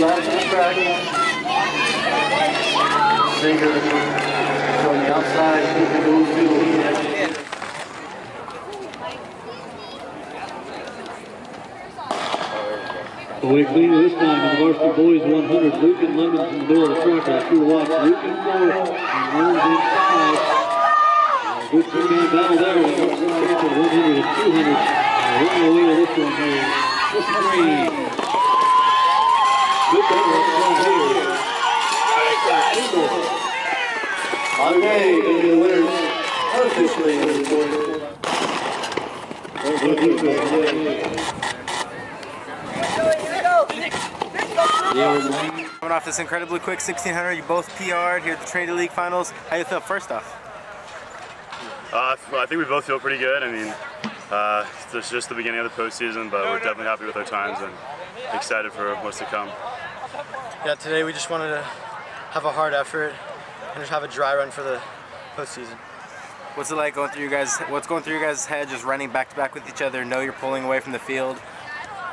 laps on the track. Zinger from the outside, Zinger goes to the lead. Quick leader this time in the varsity boys 100. Lucan Lemons in the door of the track. I sure watch Lucan four and Lemons inside. Good two-man battle there. We're going to go to 100 and 200. We're going to lead this one here. This is green. Good day, going to be the winners officially in the quarter. Coming off this incredibly quick 1600, you both PR'd here at the Trinity League Finals. How do you feel first off? Well, I think we both feel pretty good. I mean, it's just the beginning of the postseason, but we're definitely happy with our times and excited for what's to come. Yeah, today we just wanted to have a hard effort and just have a dry run for the postseason. What's it like going through you guys? What's going through your guys' head? Just running back to back with each other. Know you're pulling away from the field.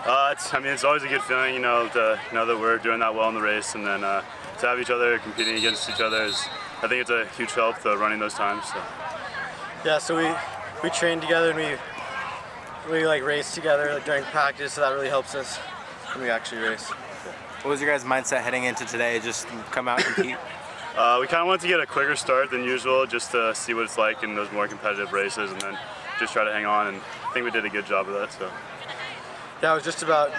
It's always a good feeling, you know, to know that we're doing that well in the race, and then to have each other competing against each other is, I think, it's a huge help to running those times. So. Yeah, so we train together and we like race together like, during practice, so that really helps us. We actually race. What was your guys' mindset heading into today? Just come out and compete? We kind of wanted to get a quicker start than usual just to see what it's like in those more competitive races, and then just try to hang on, and I think we did a good job of that. So. Yeah, it was just about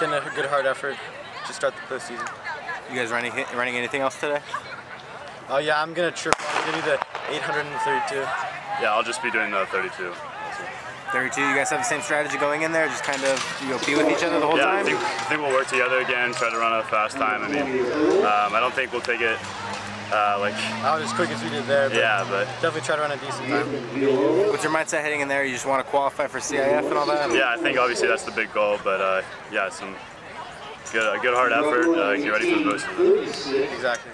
getting a good hard effort to start the postseason. You guys running anything else today? Oh yeah, I'm going to trip. I'm going to do the 832. Yeah, I'll just be doing the 32. 32, you guys have the same strategy going in there? Just kind of, you know, be with each other the whole time? Yeah, I think we'll work together again, try to run a fast time. I mean, I don't think we'll take it like... not as quick as we did there, but, yeah, but definitely try to run a decent time. What's your mindset heading in there? You just want to qualify for CIF and all that? Yeah, I think obviously that's the big goal, but yeah, a good hard effort, get ready for the postseason. Exactly.